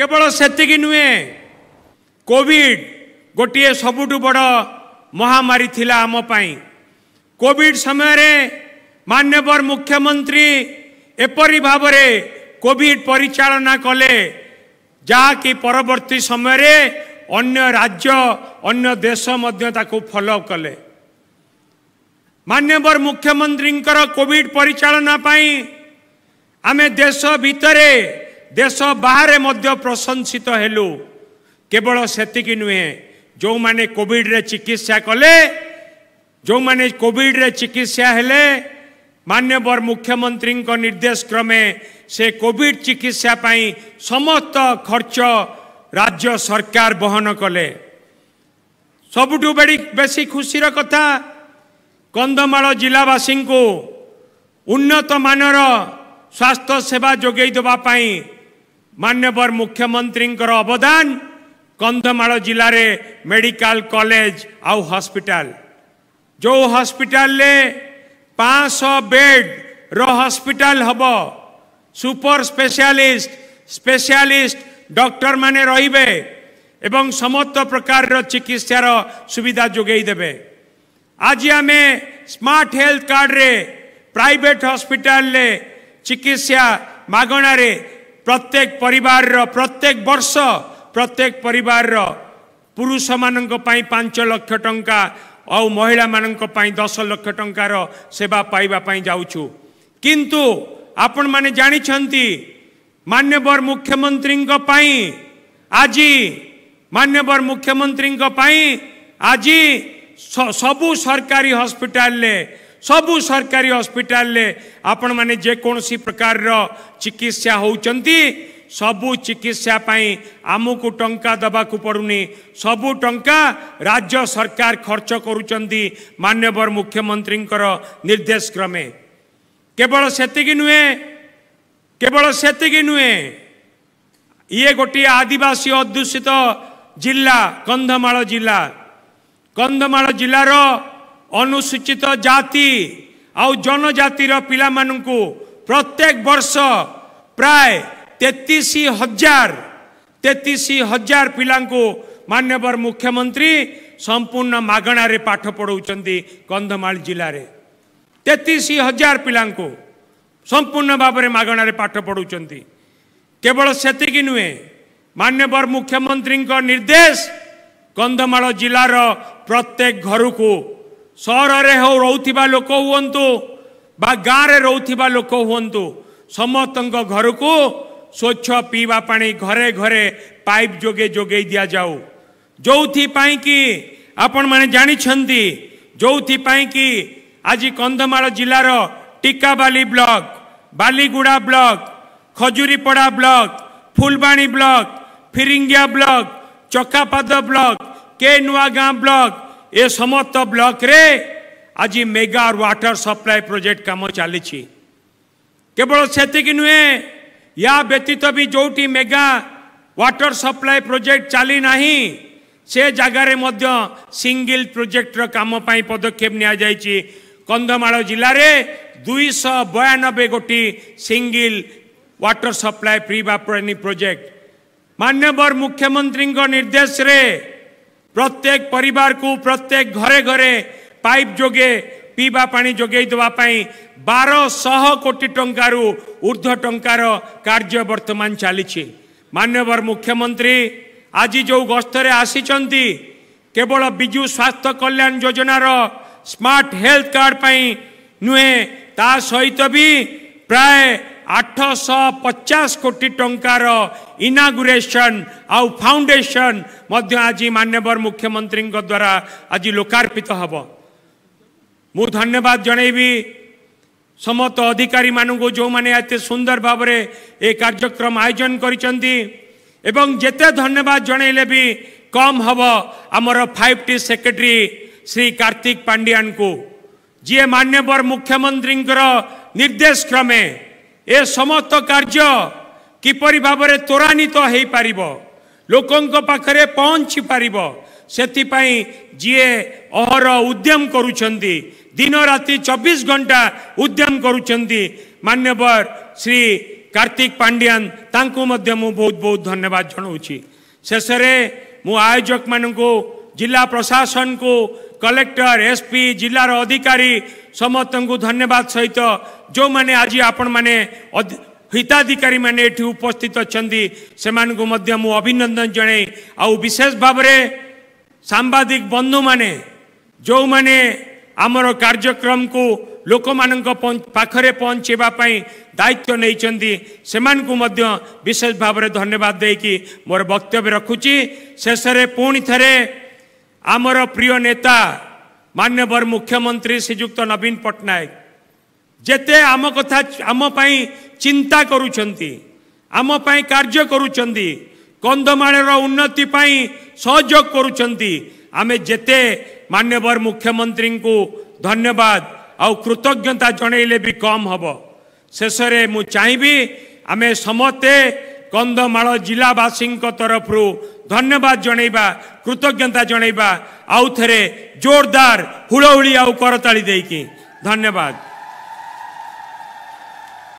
केवल सेतिकी नुहे कोविड गोटे सबुठ बड़ महामारी थिला आम पाई। कोविड समय रे मान्यवर मुख्यमंत्री एपरी भाव कोविड परिचालना कले जहाँकि परवर्ती समय रे अन्य राज्य अन्य देश मध्य ताकू फॉलो कले। मान्यवर मुख्यमंत्री कोविड परिचालना पाई आमे देश भितरे देश बाहर मध्य प्रशंसित हेलु। केवल सेतिकी नुहे जो माने कोविड रे चिकित्सा कले जो माने कोविड रे चिकित्सा हेले मान्यवर मुख्यमंत्री निर्देश क्रमे से कोविड चिकित्सा पाई समस्त खर्च राज्य सरकार बहन कले। सबुठु बड़ी बेसी खुशीर कथा कंधमाल जिलावासी को उन्नत मानर स्वास्थ्य सेवा जोगई देबा पाई मान्यवर मुख्यमंत्री अवदान। कंधमाल जिले में मेडिकल कॉलेज आउ हॉस्पिटल जो हॉस्पिटल ले 500 बेड रो हॉस्पिटल हम सुपर स्पेशलिस्ट स्पेशलिस्ट डॉक्टर माने रहिबे एवं समस्त प्रकार रो चिकित्सार सुविधा जोगई देबे। आज आम स्मार्ट हेल्थ कार्ड रे प्राइवेट हॉस्पिटल ले चिकित्सा मागणा रे प्रत्येक परिवार रो प्रत्येक वर्ष प्रत्येक परिवार रो पुरुष माननक पाई 5 लाख टंका और महिला माननक पाई 10 लाख टंकार सेवा पाइबा पाई जाउछु। किंतु आपण माने जानि छंती मान्यवर मुख्यमंत्री आज मान्यवर मुख्यमंत्री आज सबु सरकारी हॉस्पिटल ले सबु सरकारी हॉस्पिटल ले आपण माने जे कोनसी प्रकार रो चिकित्सा होउचंती सबु चिकित्सा पाई आमुकु टंका दबाकु पड़ुनी सबु टंका राज्य सरकार खर्च करुचंती मान्यवर मुख्यमंत्री निर्देश क्रमे। केवल सेतिकी नुहे ये गोटे आदिवासी अध्युषित जिला कंधमाल जिला। कंधमाल जिलार अनुसूचित जाति आउ जनजातिर पिलामानंकु प्रत्येक वर्ष प्राय 33,000 पिलांकु मान्यवर मुख्यमंत्री संपूर्ण मागणा रे पाठ पढ़ाउचंती। कंधमाल जिले में 33,000 पिलांकु संपूर्ण भाव में मागणा रे पाठ पढ़ाउचंती। केवल सेतिकी नुहे मान्यवर मुख्यमंत्री निर्देश कंधमाल जिलार प्रत्येक घर को सहर में हो रोथिबा लोक हुंतु बा गाँव में रोथिबा लोक हुंतु समस्त घर को स्वच्छ पीवा पानी घरे घरे पाइप जोगे जोगे दिया जाऊ। जो कि आपण माने जानी छंती जो कि आज कंधमाल जिलार Tikabali block Baliguda block Khajuripada block Phulbani block Phiringia block Chakapada block के नुआ गाँ ब्लॉक ये समस्त ब्लॉक रे आज मेगा वाटर सप्लाई प्रोजेक्ट काम चली। केवल सेतिकी नुहे या व्यतीत भी जोटी मेगा वाटर सप्लाई प्रोजेक्ट चली नाही से जगार मध्य सिंगल प्रोजेक्टर काम पाई पदक्षेप निया जायछि। कंधमाल जिले में 292 गोटी सिंगल वाटर सप्लाई प्रीवापरानी प्रोजेक्ट मान्यवर मुख्यमंत्री निर्देश रे प्रत्येक परिवार को प्रत्येक घरे घरे पाइप जोगे पीवा पानी जोगे देवा पाई 1200 कोटी टंकारु ऊर्ध्व टंकार कार्य वर्तमान चली। मान्यवर मुख्यमंत्री आज जो गस्तरे आसीचंती केवल बिजु स्वास्थ्य कल्याण योजनार स्मार्ट हेल्थ कार्ड पाई नुहे ता सहित भी प्राय 850 कोटी टंकार इनागुरेसन आउ फाउंडेसन आज मान्यवर मुख्यमंत्री द्वारा आज लोकार्पित हम। मु धन्यवाद जनेबी समस्त अधिकारी मानू जो माने एत सुंदर भाव में ये कार्यक्रम आयोजन करिसेंती एवं जेते धन्यवाद जनेले भी कम हम आमर 5टी सेक्रेटरी श्री कार्तिक पांडियान को जी मान्यवर मुख्यमंत्री निर्देश क्रमे ए समस्त कार्य किपरि भाव में त्वरान्वित तो हो पार लोकों पाखे पहुँची पार से जीए अहर उद्यम करुचंती दिन राति 24 घंटा उद्यम करुचंती मान्यवर श्री कार्तिक पांडियान तांकु मध्य मु बहुत बहुत धन्यवाद जनाऊँगी। शेष मु आयोजक मानू जिला प्रशासन को कलेक्टर एसपी जिलार अधिकारी समस्त को धन्यवाद सहित जो माने आज आपण माने हिताधिकारी माने एठी उपस्थित अच्छा से मु अभिनंदन जनै आउ विशेष भाव में सांबादिक बंधु माने जो माने आमर कार्यक्रम को लोक मान पाखरे पहुँचवाई दायित्व नहीं विशेष भाव में धन्यवाद देकी मोर वक्तव्य रखुची। शेष पुणी थे आमर प्रिय नेता माननीय मुख्यमंत्री श्रीजुक्त नवीन पटनायक जेते आम कथा आमपाई चिंता करुँगी आमपाई कार्य करुँगी कंधमाल उन्नति सहयोग करुँगी आमे जेते माननीय मुख्यमंत्री को धन्यवाद आउ कृतज्ञता जणैले भी कम हम। शेष मु चाहिबी आमे समस्ते कंधमाल जिलावासी तरफ धन्यवाद जणैबा कृतज्ञता जणैबा आउ थे जोरदार हुलहुली आउ करताली देकी धन्यवाद।